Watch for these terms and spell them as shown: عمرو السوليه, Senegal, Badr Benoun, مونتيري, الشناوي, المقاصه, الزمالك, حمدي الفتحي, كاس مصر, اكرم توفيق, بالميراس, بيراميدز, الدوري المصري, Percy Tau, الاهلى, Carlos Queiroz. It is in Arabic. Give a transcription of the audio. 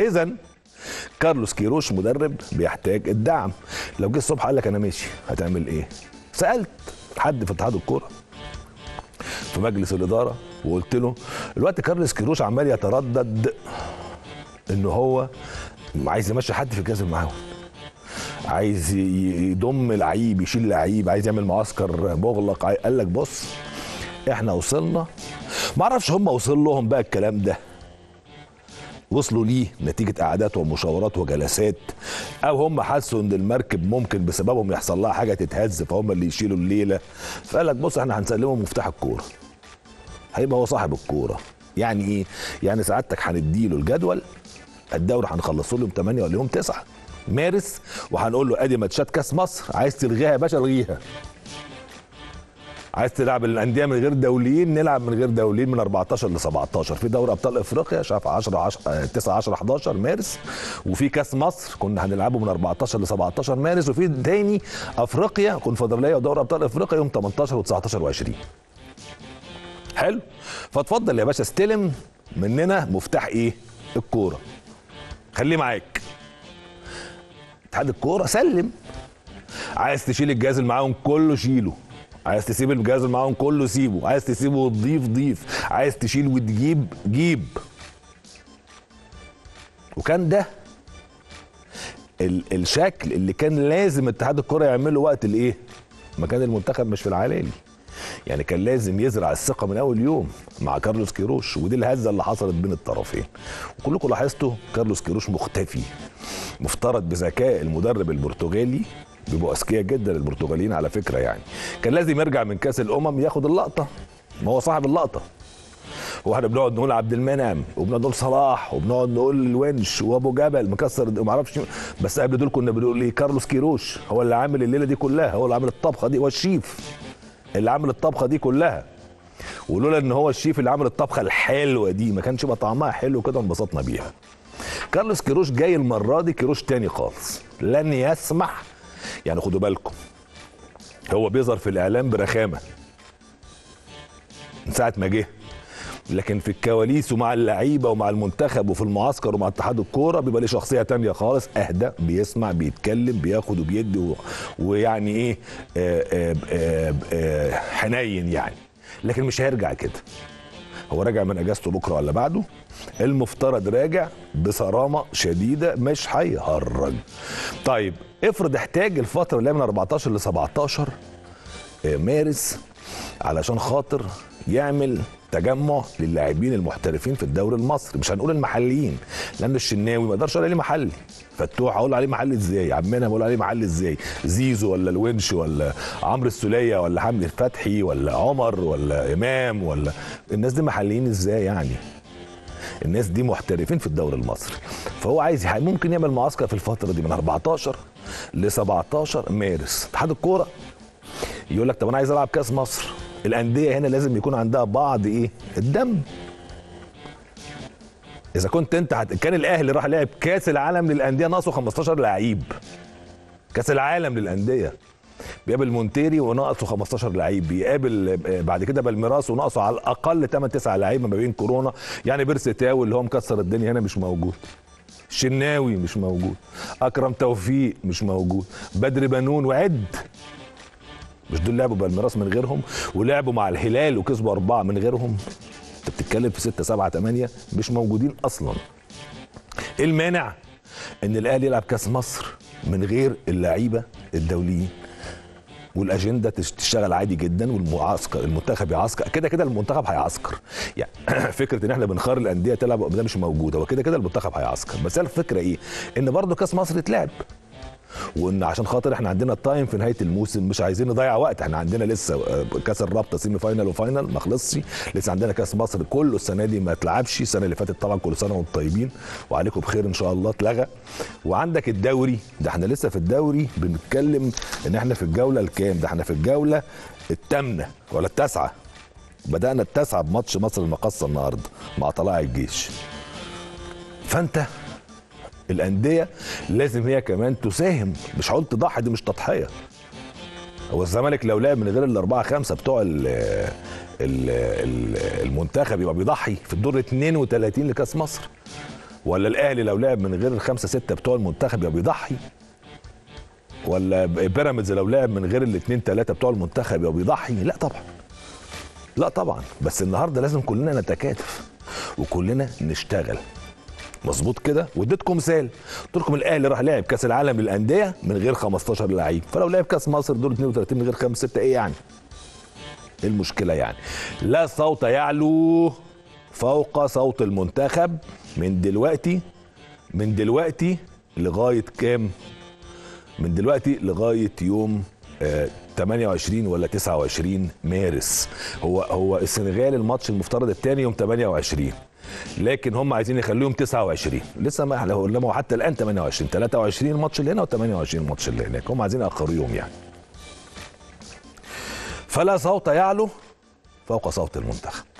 اذا كارلوس كيروش مدرب بيحتاج الدعم. لو جه الصبح قال لك انا ماشي هتعمل ايه؟ سالت حد في اتحاد الكوره في مجلس الاداره وقلت له الوقت كارلوس كيروش عمال يتردد ان هو عايز يمشي حد في الجهاز المعاون، عايز يضم لعيب، يشيل لعيب، عايز يعمل معسكر مغلق. قال لك بص احنا وصلنا، ما اعرفش هم وصل لهم بقى الكلام ده، وصلوا ليه نتيجه قعدات ومشاورات وجلسات، او هم حسوا ان المركب ممكن بسببهم يحصل لها حاجه تتهز فهم اللي يشيلوا الليله، فقال لك بص احنا هنسلمه مفتاح الكوره، هيبقى هو صاحب الكوره. يعني ايه؟ يعني سعادتك هنديله الجدول الدوري، هنخلصه لهم 8 ولا يوم 9 مارس، وهنقول له ادي ماتشات كاس مصر، عايز تلغيها يا باشا الغيها، عايز تلعب الانديه من غير دوليين نلعب من غير دوليين من 14 ل 17 في دوري ابطال افريقيا، شاف 10 9 10 11 مارس، وفي كاس مصر كنا هنلعبه من 14 ل 17 مارس، وفي تاني افريقيا كونفدراليه ودوري ابطال افريقيا يوم 18 و19 و20. حلو، فاتفضل يا باشا استلم مننا مفتاح ايه؟ الكوره، خليه معاك. اتحاد الكوره سلم، عايز تشيل الجهاز المعاون كله شيله، عايز تسيب الجهاز المعاون كله سيبه، عايز تسيبه وتضيف ضيف، عايز تشيل وتجيب جيب. وكان ده الشكل اللي كان لازم اتحاد الكوره يعمله وقت الايه؟ ما كان المنتخب مش في العلالي. يعني كان لازم يزرع الثقه من اول يوم مع كارلوس كيروش، ودي الهزه اللي حصلت بين الطرفين. وكلكم لاحظتوا كارلوس كيروش مختفي، مفترض بذكاء المدرب البرتغالي، بيبقوا اذكياء جدا البرتغاليين على فكره، يعني كان لازم يرجع من كاس الامم ياخد اللقطه، ما هو صاحب اللقطه. واحنا بنقعد نقول عبد المنعم وبنقعد نقول صلاح وبنقعد نقول الونش وابو جبل مكسر وما اعرفش، بس قبل دول كنا بنقول ايه؟ كارلوس كيروش هو اللي عامل الليله دي كلها، هو اللي عامل الطبخه دي، هو الشيف اللي عامل الطبخه دي كلها، ولولا ان هو الشيف اللي عامل الطبخه الحلوه دي ما كانش يبقى طعمها حلو كده انبسطنا بيها. كارلوس كيروش جاي المره دي كيروش تاني خالص، لن يسمح، يعني خدوا بالكم هو بيظهر في الاعلام برخامه من ساعه ما جه، لكن في الكواليس ومع اللعيبه ومع المنتخب وفي المعسكر ومع اتحاد الكوره بيبقى ليه شخصيه تانية خالص، اهدى، بيسمع، بيتكلم، بياخد وبيدي ويعني ايه حنين يعني. لكن مش هيرجع كده، هو راجع من اجازته بكره ولا بعده، المفترض راجع بصرامه شديده، مش هيهرج. طيب افرض احتاج الفتره اللي من 14 ل 17 مارس علشان خاطر يعمل تجمع للاعبين المحترفين في الدوري المصري، مش هنقول المحليين لان الشناوي ما اقدرش اقول عليه محلي، فتوح اقول عليه محلي ازاي؟ عمنا بقول عليه محلي ازاي؟ زيزو ولا الونش ولا عمرو السوليه ولا حمدي الفتحي ولا عمر ولا امام، ولا الناس دي محليين ازاي يعني؟ الناس دي محترفين في الدوري المصري. فهو عايز ممكن يعمل معسكر في الفتره دي من 14 ل 17 مارس. اتحاد الكوره يقول لك طب انا عايز العب كاس مصر. الانديه هنا لازم يكون عندها بعض ايه؟ الدم. اذا كنت انت كان الاهلي راح لعب كاس العالم للانديه ناقصه 15 لعيب. كاس العالم للانديه بيقابل مونتيري وناقصه 15 لعيب، بيقابل بعد كده بالميراس وناقصه على الاقل 8 9 لعيبه ما بين كورونا، يعني بيرسي تاو اللي هو مكسر الدنيا هنا مش موجود، الشناوي مش موجود، اكرم توفيق مش موجود، بدر بنون، وعد مش دول لعبوا بالميراس من غيرهم، ولعبوا مع الهلال وكسبوا 4 من غيرهم، انت بتتكلم في 6 7 8 مش موجودين اصلا. ايه المانع ان الاهلي يلعب كاس مصر من غير اللعيبه الدوليين؟ والاجنده تشتغل عادي جدا، والمعسكر المنتخب يعسكر، كده كده المنتخب هيعسكر، يعني فكره ان احنا بنخرج الانديه تلعب ده مش موجوده، وكده كده المنتخب هيعسكر. بس الفكره ايه؟ ان برضه كاس مصر اتلعب، وان عشان خاطر احنا عندنا التايم في نهايه الموسم، مش عايزين نضيع وقت، احنا عندنا لسه كاس الرابطه سيمي فاينال وفاينال ما خلصش، لسه عندنا كاس مصر كله السنه دي ما اتلعبش، السنه اللي فاتت طبعا كل سنه وانتم طيبين وعليكم بخير ان شاء الله اتلغى، وعندك الدوري ده احنا لسه في الدوري بنتكلم ان احنا في الجوله الكام؟ ده احنا في الجوله الثامنه ولا التاسعه، بدانا التاسعه بماتش مصر المقاصه النهارده مع طلائع الجيش. فانت الانديه لازم هي كمان تساهم، مش هقول تضحي، دي مش تضحيه. هو الزمالك لو لعب من غير الاربعه خمسه بتوع المنتخب يبقى بيضحي في الدور 32 لكاس مصر. ولا الاهلي لو لعب من غير الخمسه سته بتوع المنتخب يبقى بيضحي، ولا بيراميدز لو لعب من غير الاثنين ثلاثه بتوع المنتخب يبقى بيضحي؟ لا طبعا، لا طبعا. بس النهارده لازم كلنا نتكاتف وكلنا نشتغل مظبوط كده. واديتكم مثال، قلت لكم الاهلي راح لاعب كاس العالم للانديه من غير 15 لعيب، فلو لعب كاس مصر دول 32 من غير 5 6 ايه يعني؟ ايه المشكله يعني؟ لا صوت يعلو فوق صوت المنتخب من دلوقتي، لغايه كام؟ من دلوقتي لغايه يوم 28 ولا 29 مارس. هو السنغال الماتش المفترض الثاني يوم 28، لكن هم عايزين يخليهم 29، لسه ما احنا قلنا حتى الان 28، 23 ماتش اللي هنا و28 ماتش اللي هناك، هم عايزين يأخروهم يعني. فلا صوت يعلو فوق صوت المنتخب.